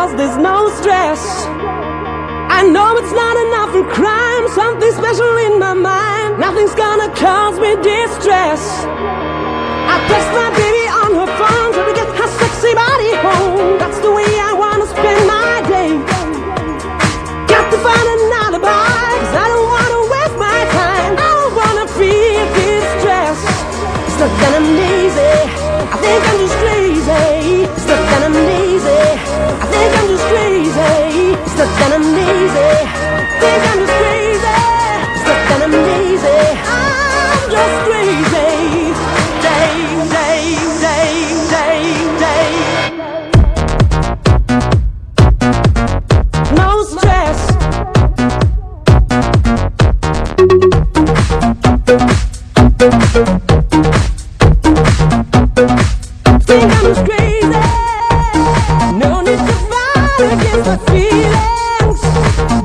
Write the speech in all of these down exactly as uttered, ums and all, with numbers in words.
cause there's no stress. I know it's not enough for crime, something special in my mind. Nothing's gonna cause me distress. I text my baby on her phone, trying to get her sexy body home. That's the way I wanna spend my day. Got to find an alibi, cause I don't wanna waste my time. I don't wanna feel distress. It's not that I'm lazy, I think I'm just crazy. It's not that I'm lazy, I think I'm just crazy. It's not that I'm lazy, I think I'm just crazy. It's not that I'm lazy, I'm just crazy. Day, day, day, day, day. No stress. I think I'm just crazy. No need to fight against my feelings,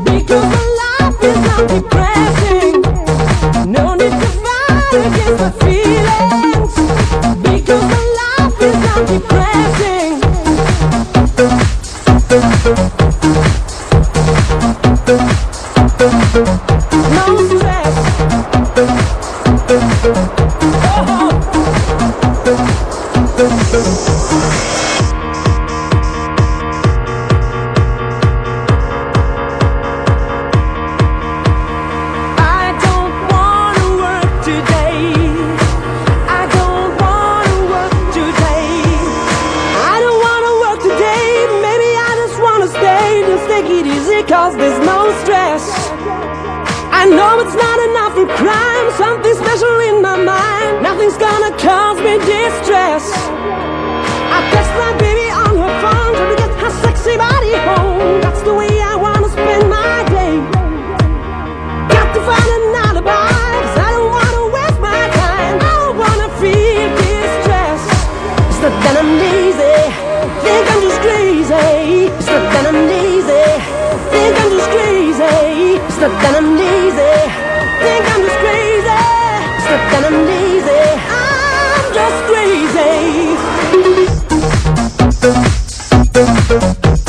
because my life is not depressing. No need to fight against my feelings, because my life is not depressing. No stress. Oh. Cause there's no stress. I know it's not enough for crime, something special in my mind. Nothing's gonna cause me distress. I text my baby on her phone, trying to get her sexy body home. That's the way I wanna spend my day. Got to find an alibi, cause I don't wanna waste my time. I don't wanna feel distress. It's not that I'm lazy, I think I'm just crazy. It's not that I'm lazy, that I'm lazy. Think I'm just crazy. It's not that I'm lazy. I'm just crazy.